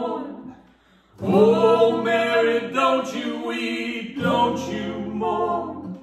mourn. Oh Mary, don't you weep, don't you mourn.